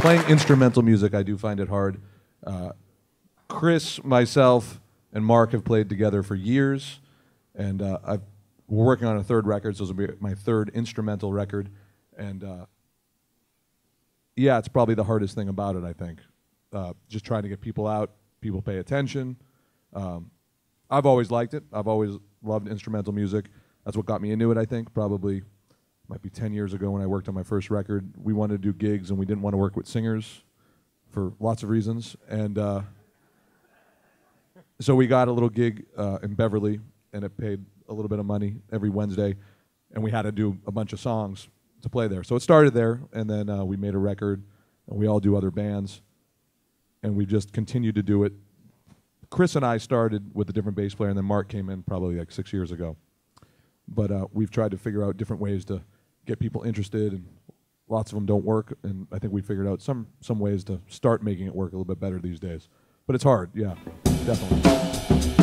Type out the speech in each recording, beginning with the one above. Playing instrumental music, I do find it hard. Chris, myself, and Mark have played together for years, and we're working on a third record, so this will be my third instrumental record. And yeah, it's probably the hardest thing about it, I think. Just trying to get people out, people pay attention. I've always liked it. I've always loved instrumental music. That's what got me into it, I think, probably. Might be 10 years ago when I worked on my first record. We wanted to do gigs and we didn't want to work with singers for lots of reasons. And so we got a little gig in Beverly, and it paid a little bit of money every Wednesday, and we had to do a bunch of songs to play there. So it started there, and then we made a record, and we all do other bands, and we just continued to do it. Chris and I started with a different bass player, and then Mark came in probably like 6 years ago. But we've tried to figure out different ways to get people interested, and lots of them don't work. And I think we figured out some ways to start making it work a little bit better these days. But it's hard, yeah, definitely.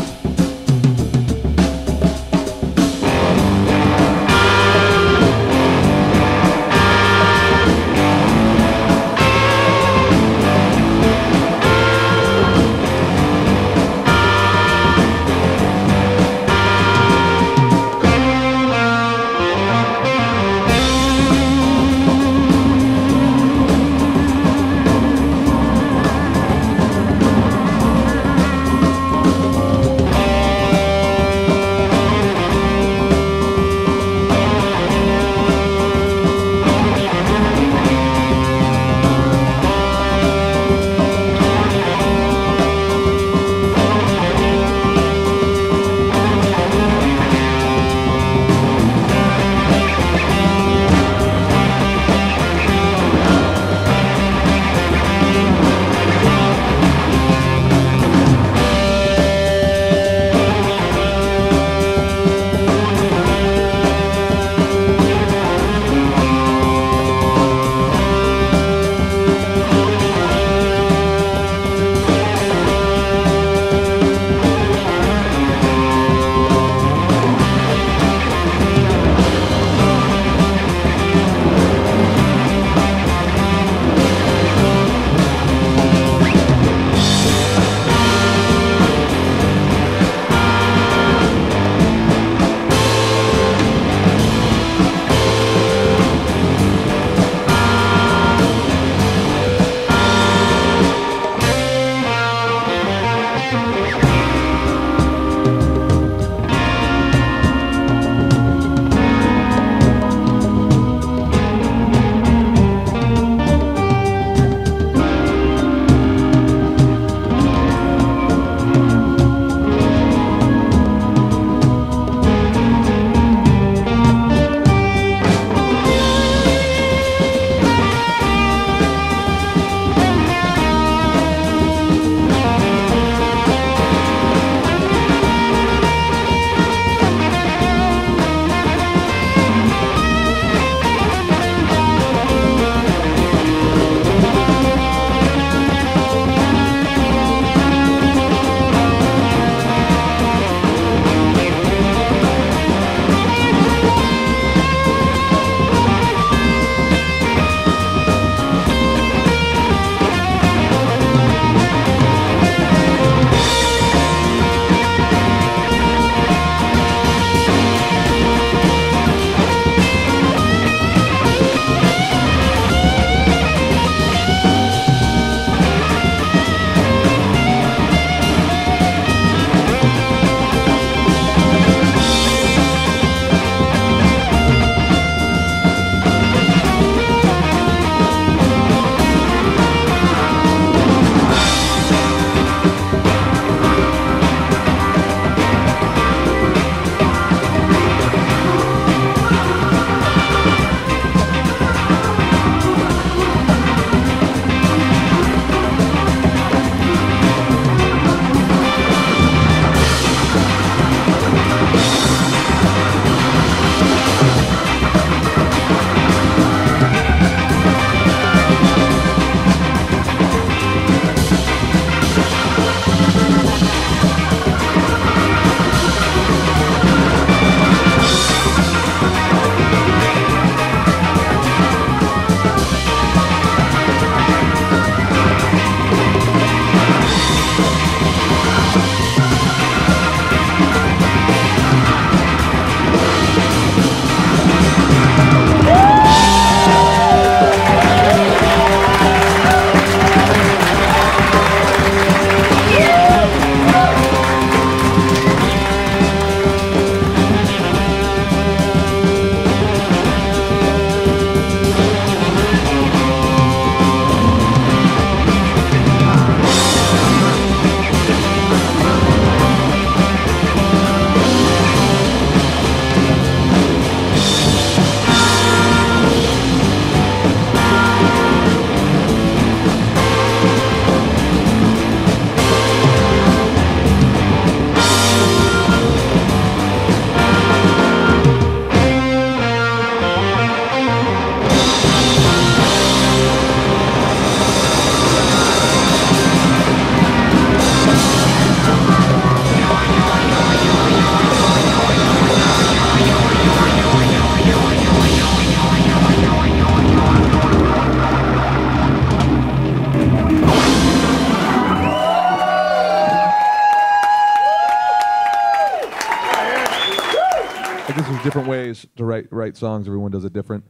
different ways to write songs. Everyone does it different.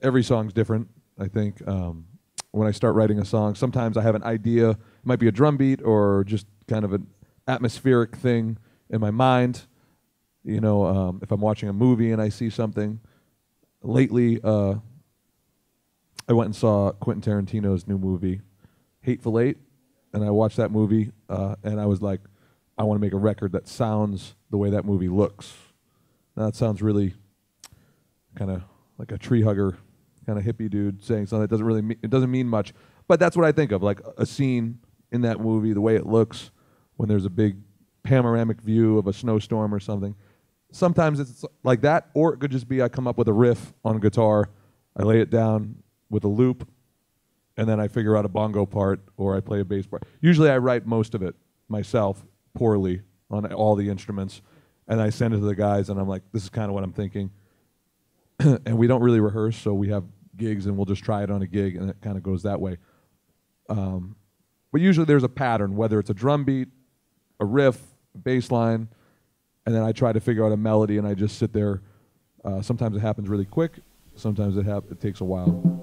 Every song's different, I think. When I start writing a song, sometimes I have an idea. It might be a drum beat or just kind of an atmospheric thing in my mind. You know, if I'm watching a movie and I see something. Lately, I went and saw Quentin Tarantino's new movie, Hateful Eight, and I watched that movie, and I was like, I want to make a record that sounds the way that movie looks. Now, that sounds really kind of like a tree hugger, kind of hippie dude saying something that doesn't really it doesn't mean much, but that's what I think of, like a scene in that movie, the way it looks when there's a big panoramic view of a snowstorm or something. Sometimes it's like that, or it could just be I come up with a riff on guitar, I lay it down with a loop, and then I figure out a bongo part or I play a bass part. Usually I write most of it myself, poorly, on all the instruments, and I send it to the guys and I'm like, this is kind of what I'm thinking. And we don't really rehearse, so we have gigs and we'll just try it on a gig and it kind of goes that way. But usually there's a pattern, whether it's a drum beat, a riff, a bass line, and then I try to figure out a melody, and I just sit there. Sometimes it happens really quick. Sometimes it takes a while.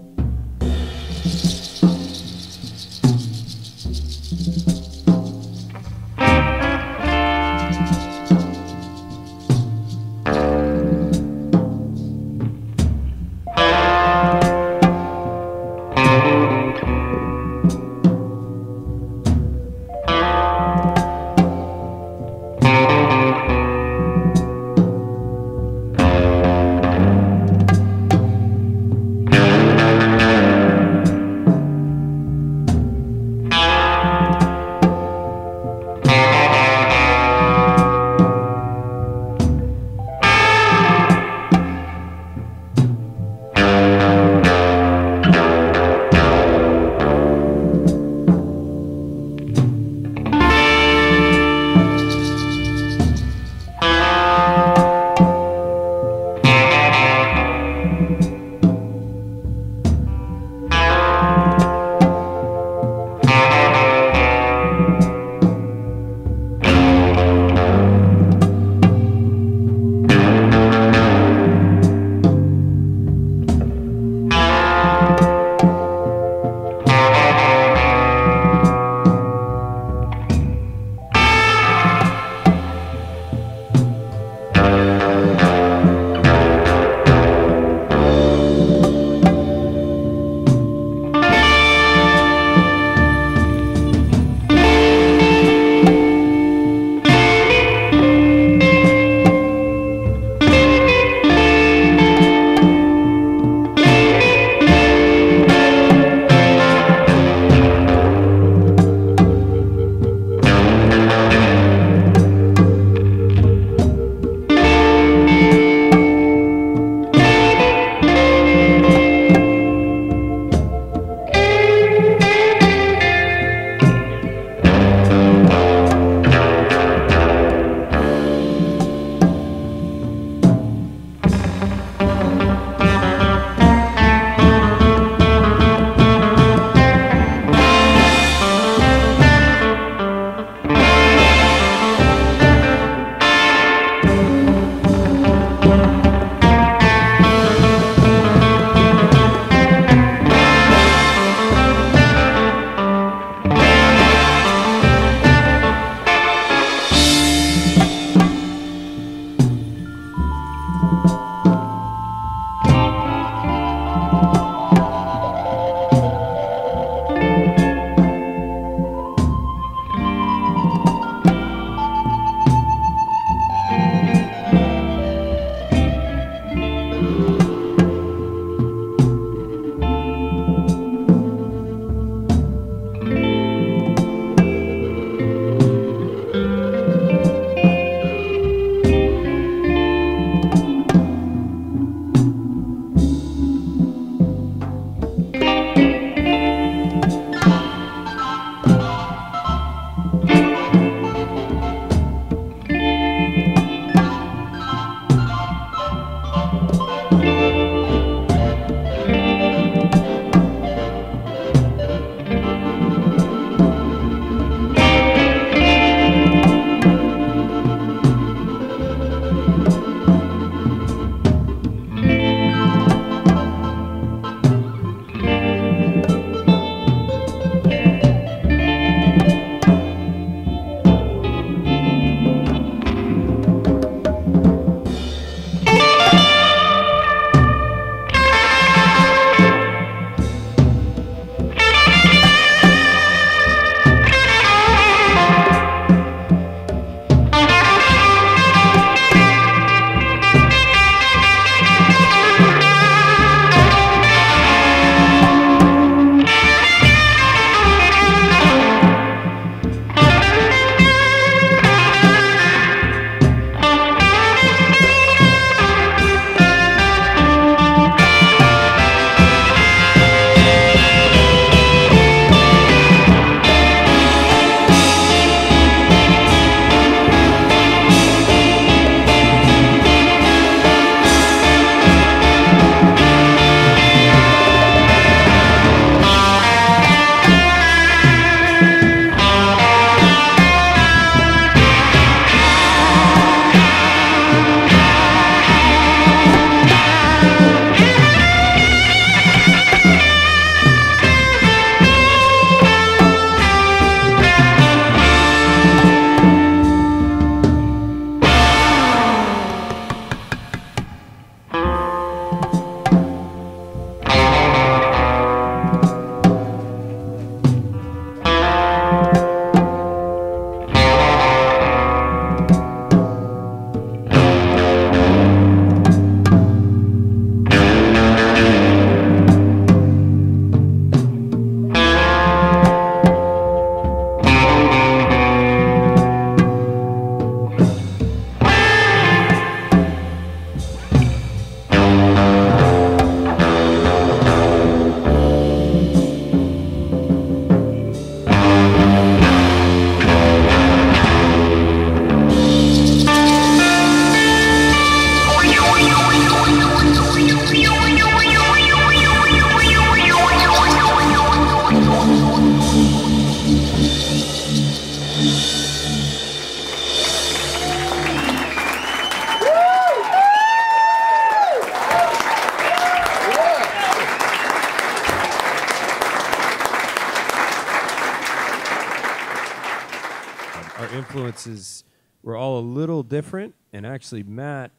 influences were all a little different. And actually, Matt,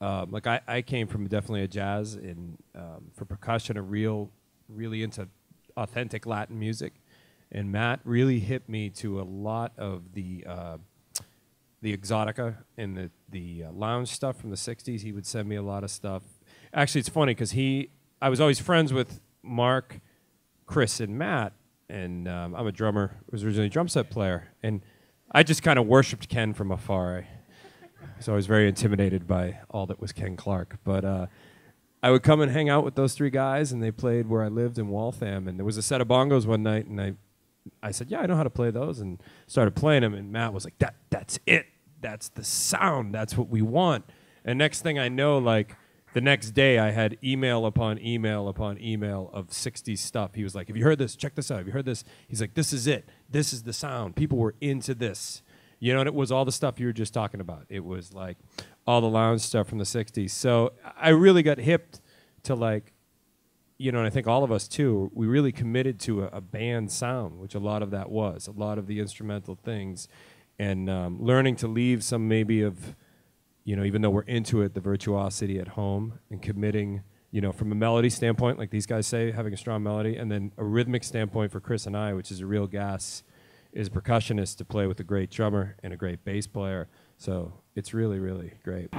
like I came from definitely a jazz and for percussion, really into authentic Latin music. And Matt really hit me to a lot of the exotica and the lounge stuff from the 60s. He would send me a lot of stuff. Actually, it's funny because I was always friends with Mark, Chris, and Matt. And I'm a drummer. I was originally a drum set player. And I just kind of worshipped Ken from afar. So I was very intimidated by all that was Ken Clark. But I would come and hang out with those three guys, and they played where I lived in Waltham. And there was a set of bongos one night, and I said, yeah, I know how to play those, and started playing them. And Matt was like, that's it. That's the sound. That's what we want. And next thing I know, like, the next day I had email upon email upon email of 60s stuff. He was like, have you heard this? Check this out. Have you heard this? He's like, this is it. This is the sound. People were into this. You know, and it was all the stuff you were just talking about. It was like all the lounge stuff from the 60s. So I really got hipped to, like, you know, and I think all of us too, we really committed to a band sound, which a lot of that was, a lot of the instrumental things, and learning to leave some maybe of, you know, even though we're into it, the virtuosity at home, and committing, you know, from a melody standpoint, like these guys say, having a strong melody, and then a rhythmic standpoint for Chris and I, which is a real gas, is percussionist to play with a great drummer and a great bass player. So it's really, really great.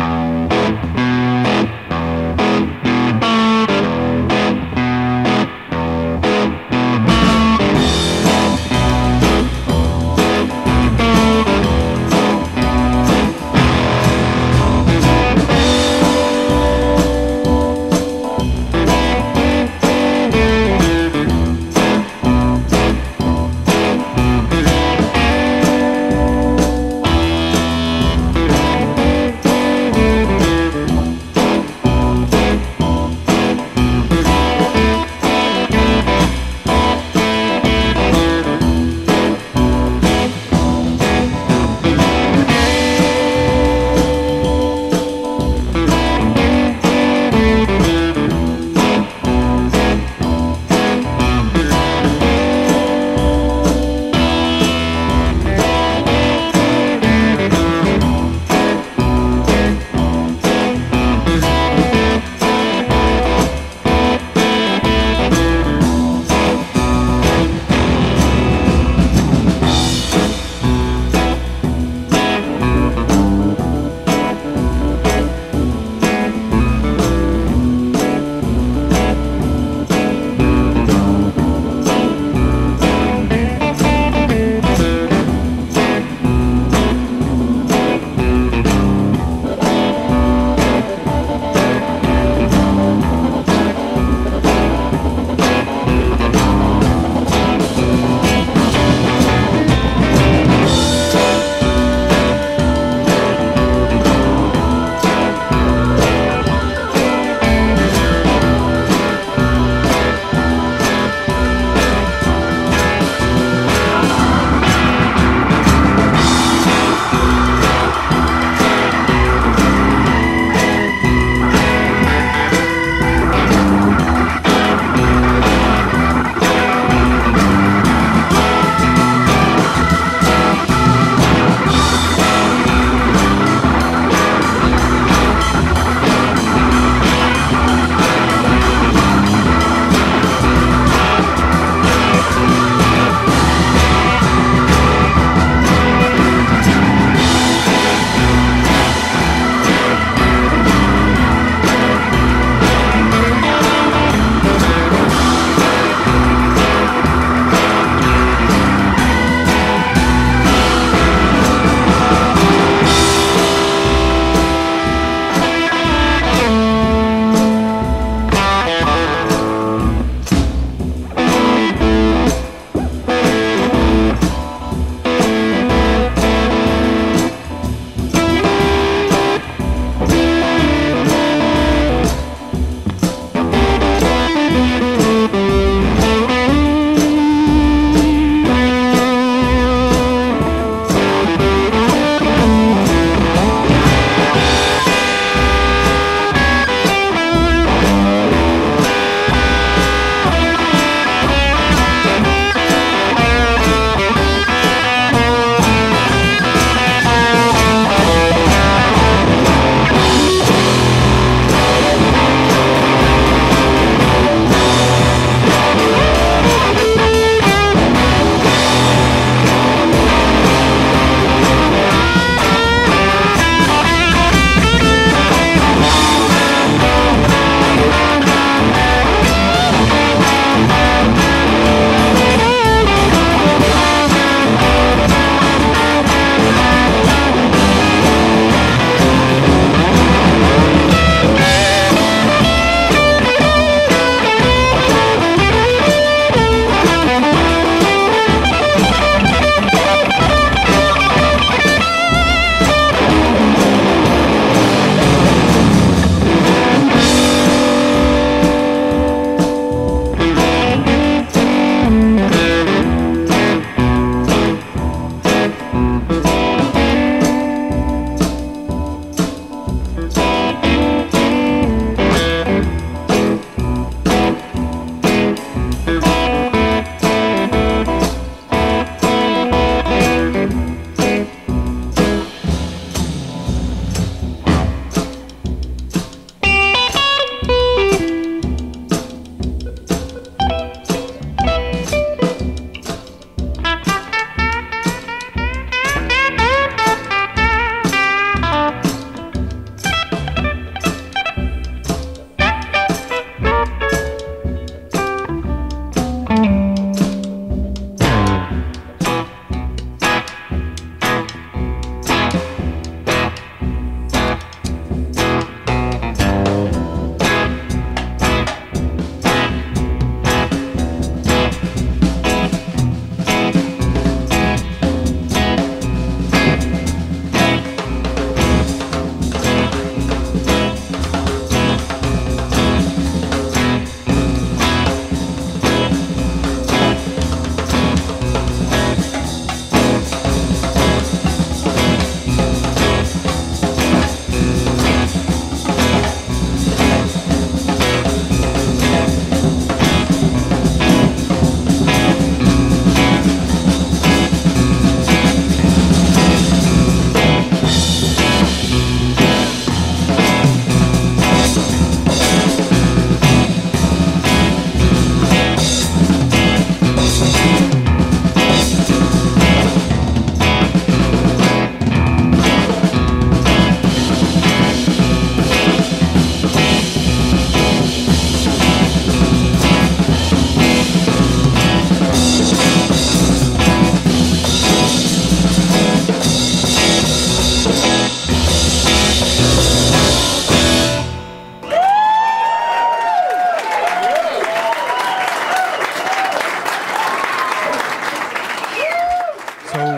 So,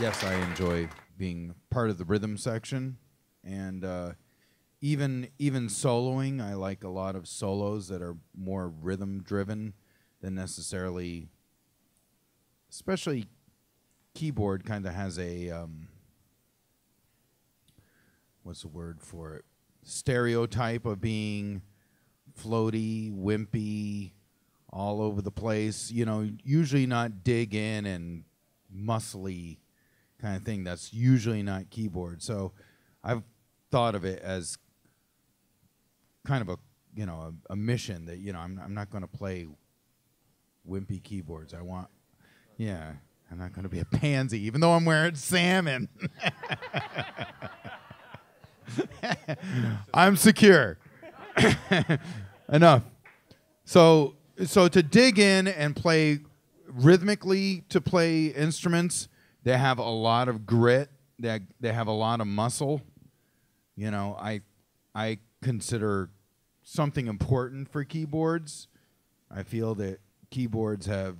yes, I enjoy being part of the rhythm section, and even soloing. I like a lot of solos that are more rhythm-driven than necessarily, especially keyboard kind of has a, what's the word for it? Stereotype of being floaty, wimpy, all over the place, you know, usually not dig in and muscly kind of thing. That's usually not keyboard. So I've thought of it as kind of a, you know, a mission that, you know, I'm not going to play wimpy keyboards. I want, yeah, I'm not going to be a pansy, even though I'm wearing salmon. I'm secure. Enough. So to dig in and play rhythmically, to play instruments, they have a lot of grit, they have a lot of muscle. You know, I consider something important for keyboards. I feel that keyboards have,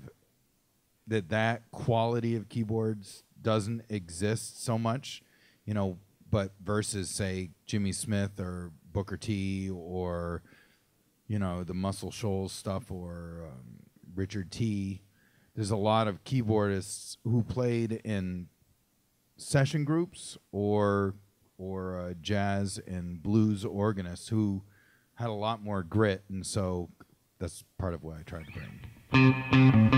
that quality of keyboards doesn't exist so much, you know, but versus, say, Jimmy Smith or Booker T or, you know, the Muscle Shoals stuff, or Richard T. There's a lot of keyboardists who played in session groups or jazz and blues organists who had a lot more grit, and so that's part of what I tried to bring.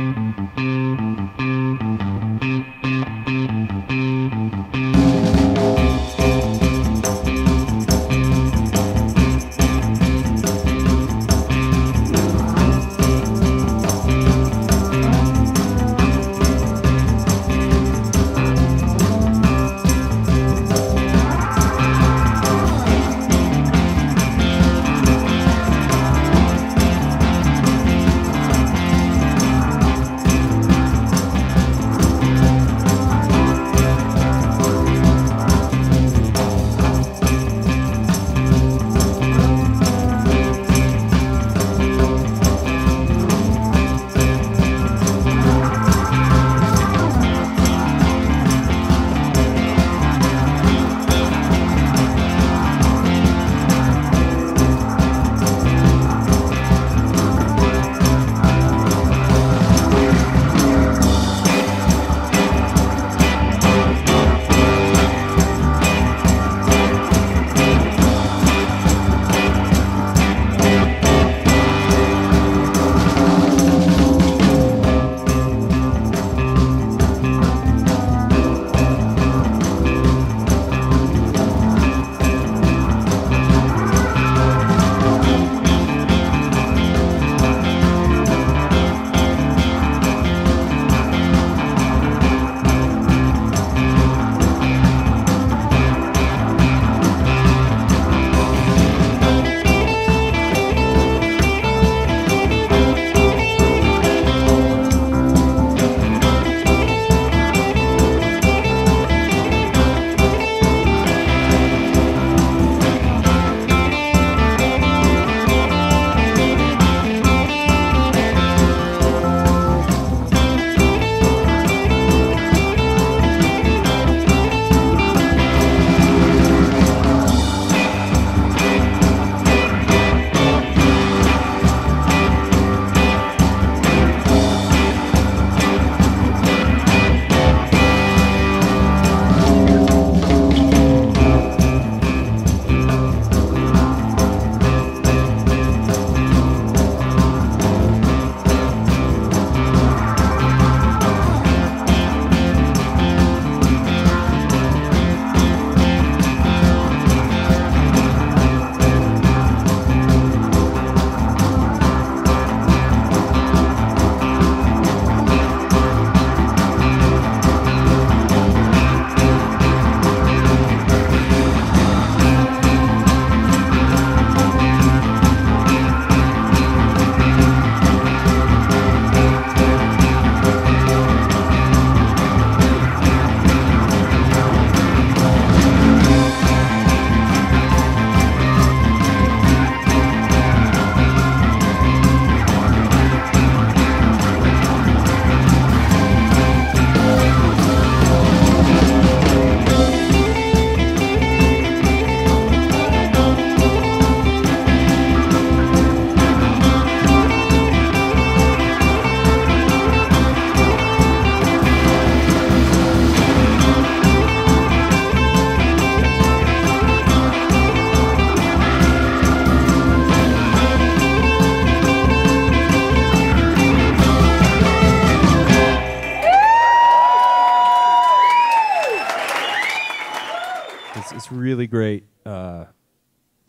really great to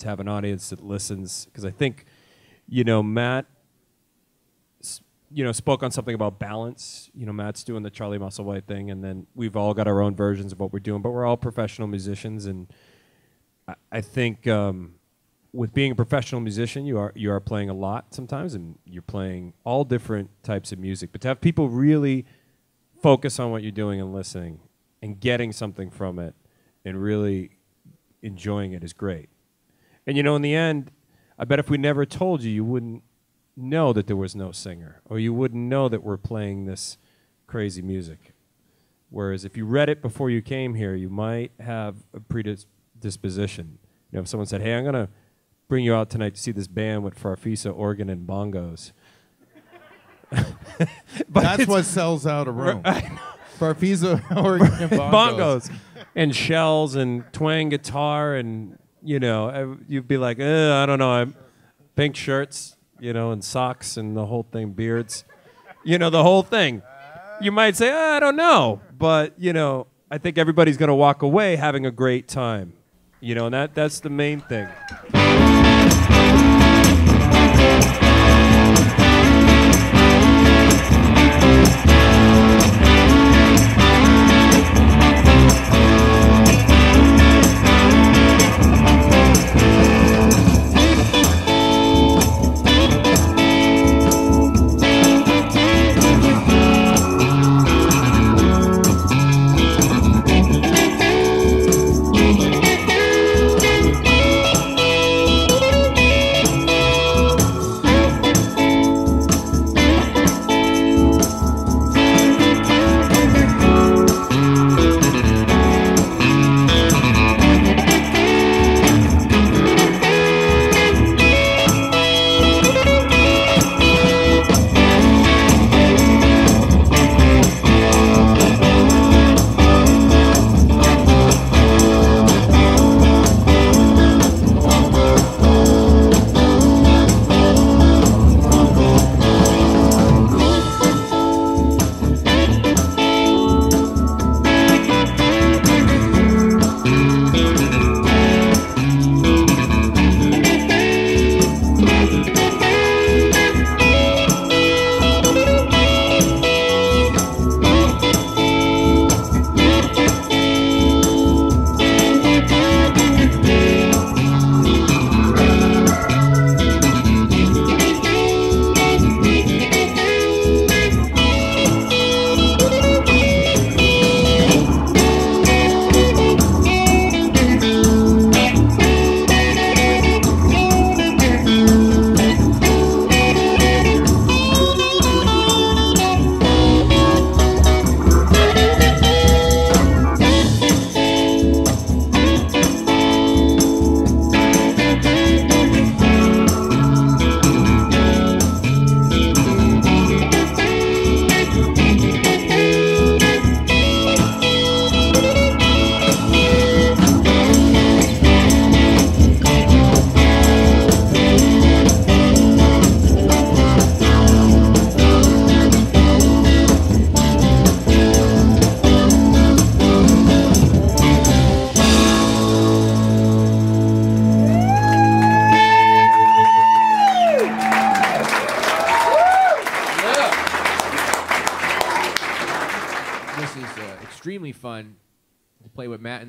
have an audience that listens, because I think, you know, Matt, you know, spoke on something about balance. You know, Matt's doing the Charlie Musselwhite thing, and then we've all got our own versions of what we're doing, but we're all professional musicians, and I think with being a professional musician, you are playing a lot sometimes, and you're playing all different types of music. But to have people really focus on what you're doing and listening and getting something from it and really enjoying it is great. And, you know, in the end, I bet if we never told you, you wouldn't know that there was no singer, or you wouldn't know that we're playing this crazy music. Whereas if you read it before you came here, you might have a predisposition. You know, if someone said, hey, I'm going to bring you out tonight to see this band with Farfisa organ and bongos. But that's what sells out a room. Farfisa organ and bongos. And shells and twang guitar, and, you know, you'd be like, I don't know, pink shirts, you know, and socks and the whole thing, beards, you know, the whole thing. You might say, I don't know, but, you know, I think everybody's going to walk away having a great time, you know, and that's the main thing.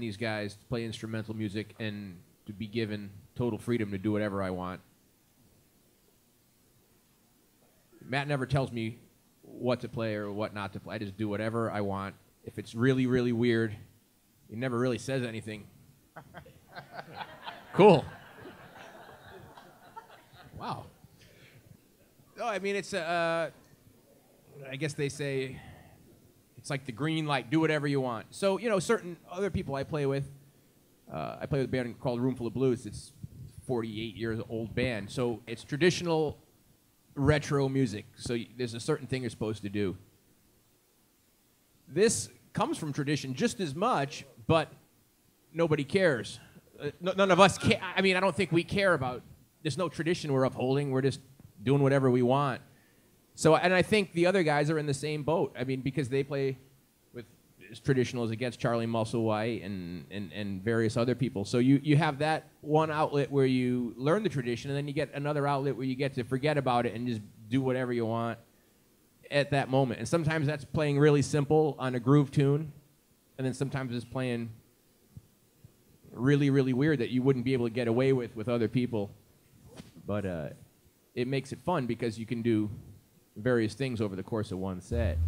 These guys to play instrumental music and to be given total freedom to do whatever I want. Matt never tells me what to play or what not to play. I just do whatever I want. If it's really, really weird, he never really says anything. Cool. Wow. No, I mean, it's, I guess they say, it's like the green light, do whatever you want. So, you know, certain other people I play with a band called Roomful of Blues. It's a 48-year-old band. So it's traditional retro music. So there's a certain thing you're supposed to do. This comes from tradition just as much, but nobody cares. None of us care. I mean, I don't think we care about, there's no tradition we're upholding. We're just doing whatever we want. So, and I think the other guys are in the same boat. I mean, because they play with as traditional as it gets, Charlie Musselwhite and various other people. So you have that one outlet where you learn the tradition, and then you get another outlet where you get to forget about it and just do whatever you want at that moment. And sometimes that's playing really simple on a groove tune, and then sometimes it's playing really, really weird that you wouldn't be able to get away with other people. But it makes it fun because you can do various things over the course of one set.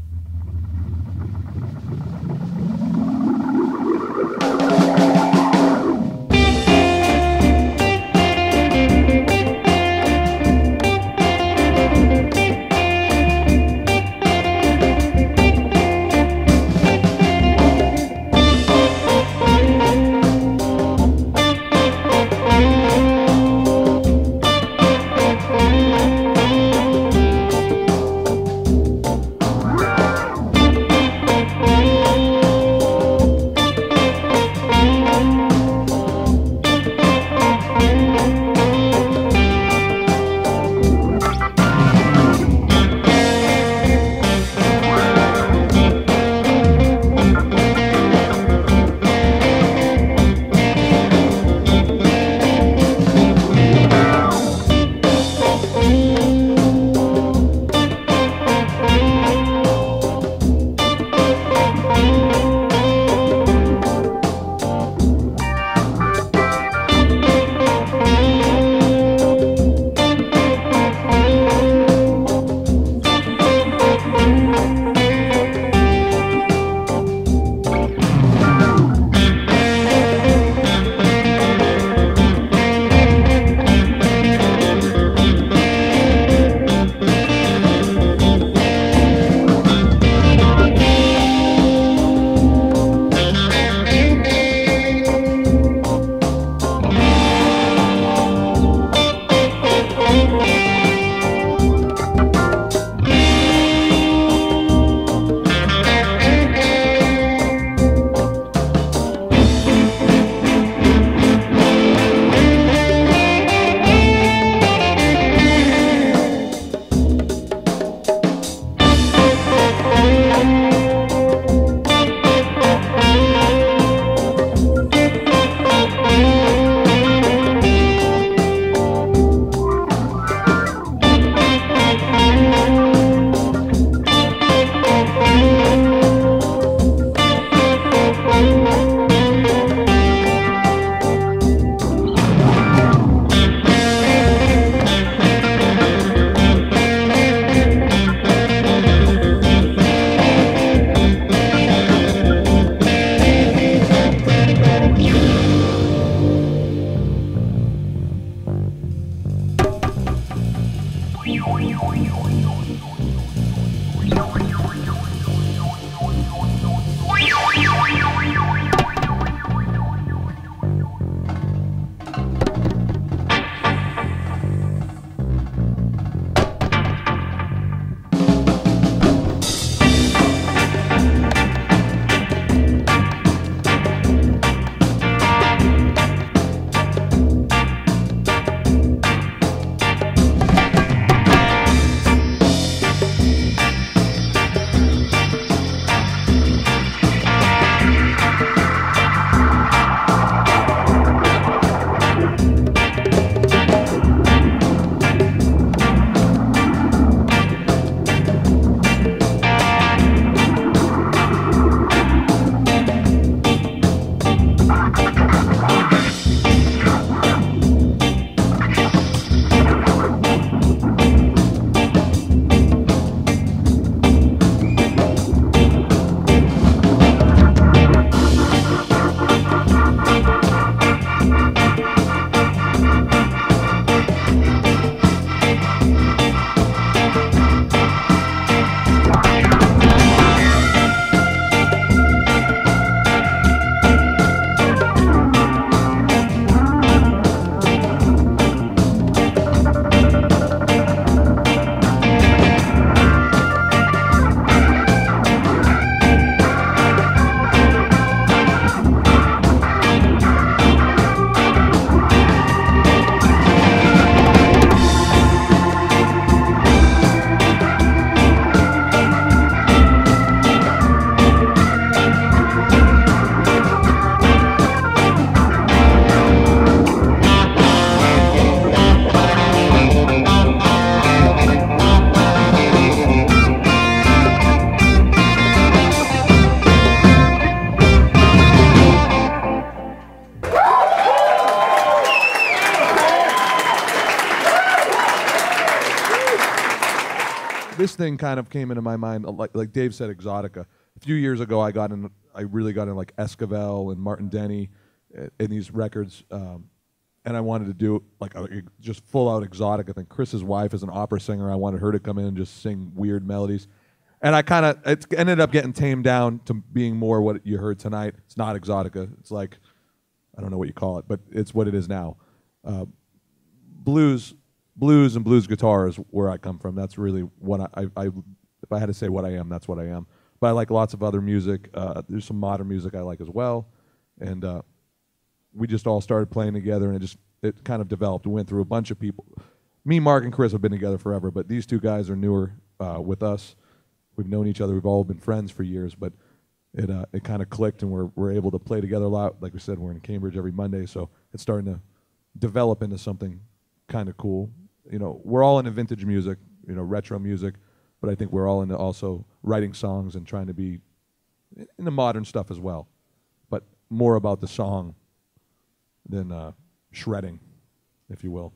thing kind of came into my mind, like Dave said, Exotica. A few years ago, I really got in like Esquivel and Martin Denny and these records, and I wanted to do like a just full-out Exotica thing. Chris's wife is an opera singer. I wanted her to come in and just sing weird melodies. And I kind of, it ended up getting tamed down to being more what you heard tonight. It's not Exotica. It's like, I don't know what you call it, but it's what it is now. Blues and blues guitar is where I come from. That's really what I if I had to say what I am, that's what I am. But I like lots of other music. There's some modern music I like as well. And we just all started playing together, and it kind of developed. We went through a bunch of people. Me, Mark, and Chris have been together forever, but these two guys are newer with us. We've known each other. We've all been friends for years, but it kind of clicked, and we're able to play together a lot. Like we said, we're in Cambridge every Monday, so it's starting to develop into something kind of cool. You know, we're all into vintage music, you know, retro music, but I think we're all into also writing songs and trying to be in the modern stuff as well, but more about the song than shredding, if you will.